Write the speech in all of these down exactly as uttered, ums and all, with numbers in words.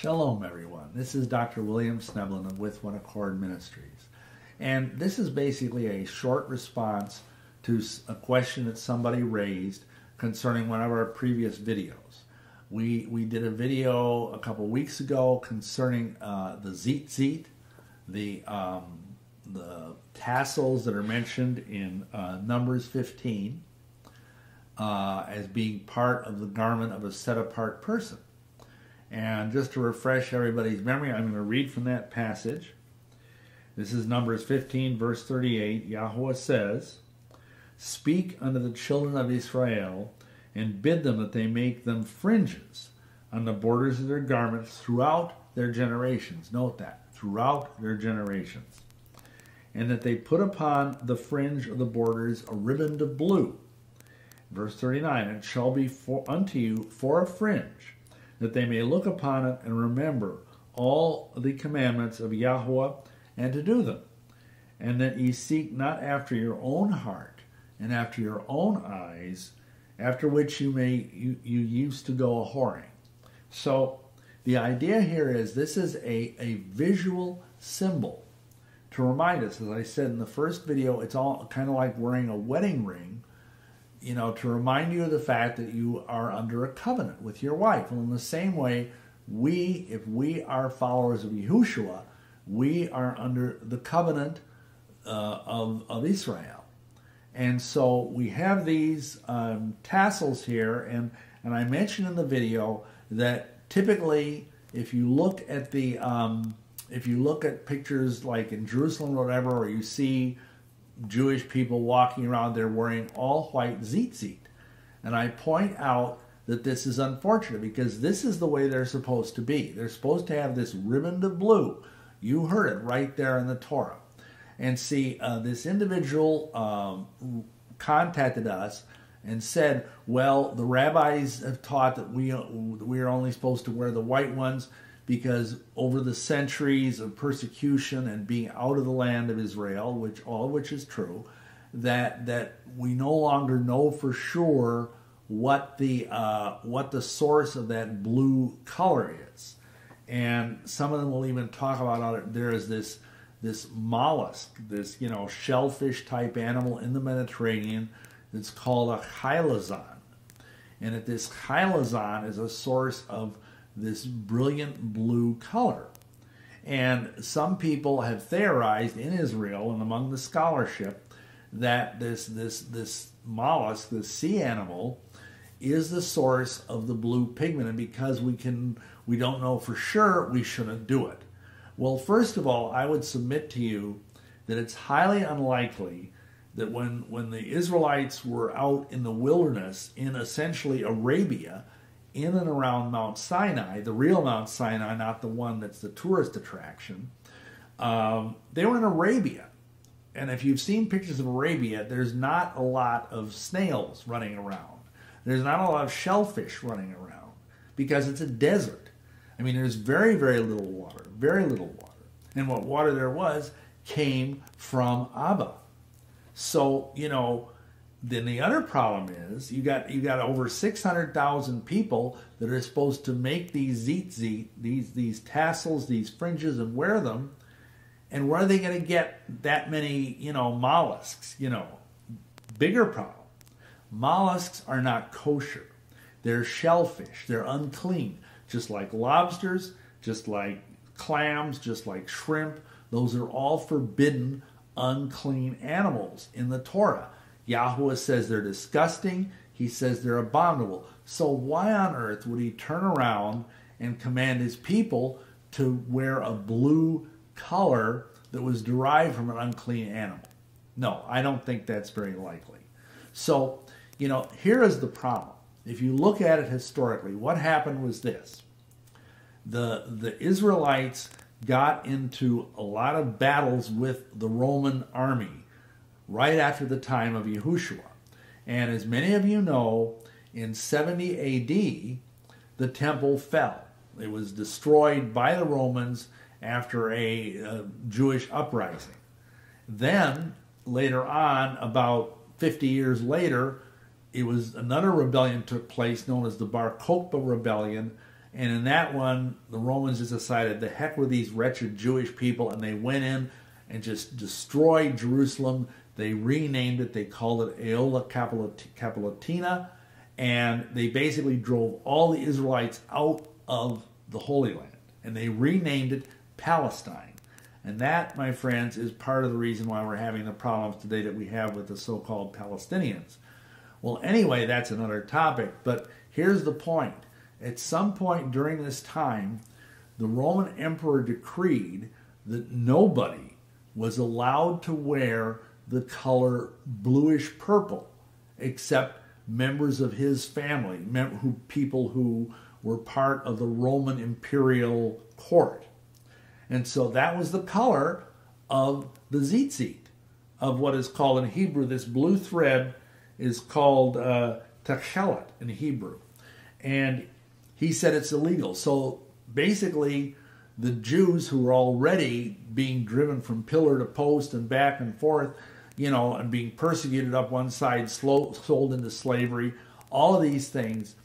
Shalom, everyone. This is Doctor William Schnoebelen of With One Accord Ministries. And this is basically a short response to a question that somebody raised concerning one of our previous videos. We, we did a video a couple weeks ago concerning uh, the TzitTzit, the, um, the tassels that are mentioned in uh, Numbers fifteen uh, as being part of the garment of a set-apart person. And just to refresh everybody's memory, I'm going to read from that passage. This is Numbers fifteen, verse thirty-eight. Yahuwah says, "Speak unto the children of Israel, and bid them that they make them fringes on the borders of their garments throughout their generations." Note that, throughout their generations. "And that they put upon the fringe of the borders a ribband of blue." Verse thirty-nine, "It shall be for, unto you for a fringe, that they may look upon it and remember all the commandments of Yahuwah, and to do them. And that ye seek not after your own heart, and after your own eyes, after which you may you, you used to go a-whoring." So the idea here is this is a, a visual symbol to remind us, as I said in the first video, it's all kind of like wearing a wedding ring, you know, to remind you of the fact that you are under a covenant with your wife. Well, in the same way, we, if we are followers of Yahushua, we are under the covenant uh, of, of Israel. And so we have these um, tassels here, and, and I mentioned in the video that typically if you look at the, um, if you look at pictures like in Jerusalem or whatever, or you see Jewish people walking around, they're wearing all white tzitzit. And I point out that this is unfortunate because this is the way they're supposed to be. They're supposed to have this ribbon of blue. You heard it right there in the Torah. And see, uh, this individual um, contacted us and said, well, the rabbis have taught that we, we are only supposed to wear the white ones because over the centuries of persecution and being out of the land of Israel, which all of which is true, that that we no longer know for sure what the uh, what the source of that blue color is, and some of them will even talk about how there is this this mollusk, this you know shellfish type animal in the Mediterranean that's called a chylazon, and that this chylazon is a source of this brilliant blue color. And some people have theorized in Israel and among the scholarship that this this this mollusk, this sea animal, is the source of the blue pigment, and because we can we don't know for sure, we shouldn't do it. Well, first of all, I would submit to you that it's highly unlikely that when when the Israelites were out in the wilderness in essentially Arabia, in and around Mount Sinai, the real Mount Sinai, not the one that's the tourist attraction. Um, they were in Arabia. And if you've seen pictures of Arabia, there's not a lot of snails running around. There's not a lot of shellfish running around because it's a desert. I mean, there's very, very little water, very little water. And what water there was came from Abba. So, you know, then the other problem is you got you got over six hundred thousand people that are supposed to make these tzitzit, these these tassels, these fringes, and wear them. And where are they going to get that many, you know, mollusks? You know, bigger problem. Mollusks are not kosher. They're shellfish. They're unclean, just like lobsters, just like clams, just like shrimp. Those are all forbidden, unclean animals in the Torah. Yahuwah says they're disgusting. He says they're abominable. So why on earth would he turn around and command his people to wear a blue color that was derived from an unclean animal? No, I don't think that's very likely. So, you know, here is the problem. If you look at it historically, what happened was this. The, the Israelites got into a lot of battles with the Roman army right after the time of Yahushua. And as many of you know, in seventy A D, the temple fell. It was destroyed by the Romans after a, a Jewish uprising. Then, later on, about fifty years later, it was another rebellion took place known as the Bar Kokhba Rebellion, And in that one, the Romans just decided, the heck with these wretched Jewish people, and they went in and just destroyed Jerusalem. They renamed it. They called it Aelia Capitolina, and they basically drove all the Israelites out of the Holy Land, and they renamed it Palestine. And that, my friends, is part of the reason why we're having the problems today that we have with the so-called Palestinians. Well, anyway, that's another topic, but here's the point. At some point during this time, the Roman emperor decreed that nobody was allowed to wear the color bluish purple, except members of his family, mem who, people who were part of the Roman imperial court. And so that was the color of the tzitzit, of what is called in Hebrew, this blue thread is called uh, Tachelet in Hebrew. And he said it's illegal. So basically, the Jews who were already being driven from pillar to post and back and forth, you know, and being persecuted up one side, sold into slavery, all of these things,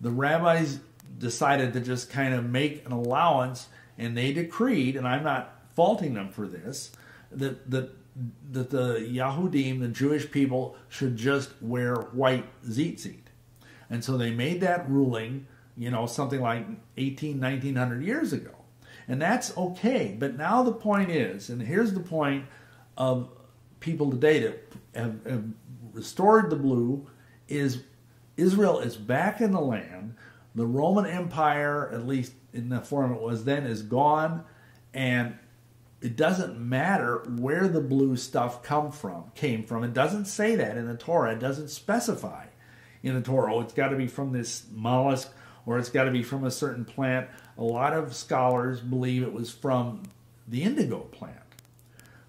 the rabbis decided to just kind of make an allowance, and they decreed, and I'm not faulting them for this, that, that, that the Yahudim, the Jewish people, should just wear white tzitzit. And so they made that ruling, you know, something like eighteen, nineteen hundred years ago. And that's okay, but now the point is, and here's the point of people today that have, have restored the blue, is Israel is back in the land. The Roman Empire, at least in the form it was then, is gone, and it doesn't matter where the blue stuff come from, came from. It doesn't say that in the Torah. It doesn't specify in the Torah, oh, it's got to be from this mollusk, or it's got to be from a certain plant. A lot of scholars believe it was from the indigo plant.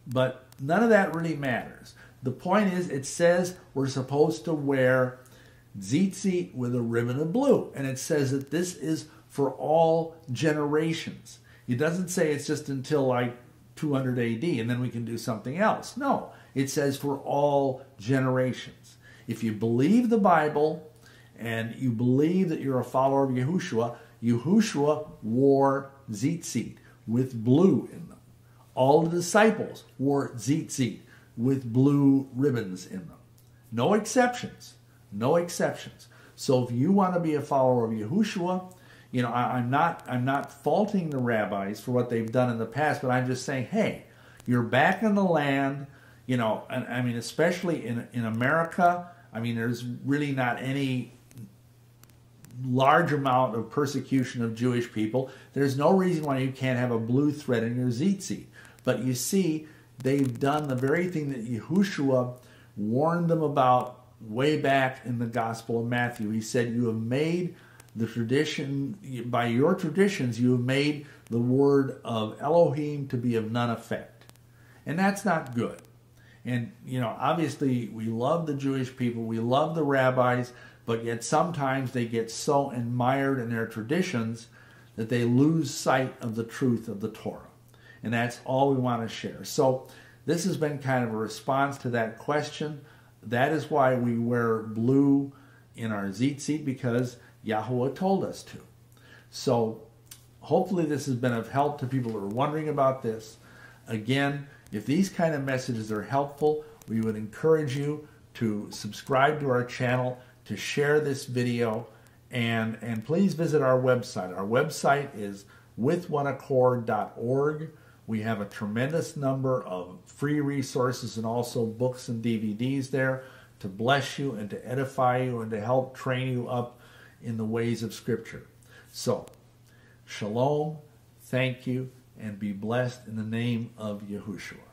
But none of that really matters. The point is, it says we're supposed to wear tzitzit with a ribbon of blue. And it says that this is for all generations. It doesn't say it's just until like two hundred A D and then we can do something else. No, it says for all generations. If you believe the Bible and you believe that you're a follower of Yahushua, Yahushua wore tzitzit with blue in them. All the disciples wore tzitzit with blue ribbons in them. No exceptions. No exceptions. So if you want to be a follower of Yahushua, you know, I, I'm not I'm not faulting the rabbis for what they've done in the past, but I'm just saying, hey, you're back in the land, you know, and I mean, especially in, in America, I mean, there's really not any large amount of persecution of Jewish people. There's no reason why you can't have a blue thread in your tzitzit. But you see, they've done the very thing that Yahushua warned them about way back in the Gospel of Matthew. He said, you have made the tradition, by your traditions, you have made the word of Elohim to be of none effect. And that's not good. And, you know, obviously we love the Jewish people, we love the rabbis, but yet sometimes they get so mired in their traditions that they lose sight of the truth of the Torah. And that's all we want to share. So this has been kind of a response to that question. That is why we wear blue in our tzitzit, because Yahuwah told us to. So hopefully this has been of help to people who are wondering about this. Again, if these kind of messages are helpful, we would encourage you to subscribe to our channel, to share this video, and, and please visit our website. Our website is with one accord dot org. We have a tremendous number of free resources and also books and D V Ds there to bless you and to edify you and to help train you up in the ways of Scripture. So, shalom, thank you, and be blessed in the name of Yahushua.